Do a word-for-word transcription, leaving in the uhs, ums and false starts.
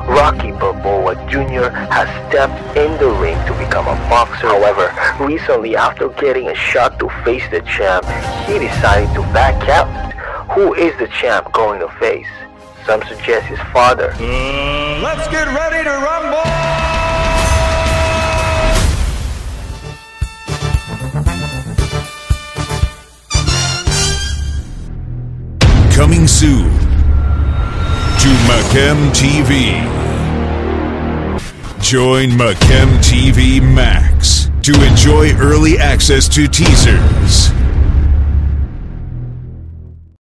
Rocky Balboa Junior has stepped in the ring to become a boxer. However, recently after getting a shot to face the champ, he decided to back out. Who is the champ going to face? Some suggest his father. Mm, let's get ready to rumble! Coming soon to MacamTV. Join MacamTV Max to enjoy early access to teasers.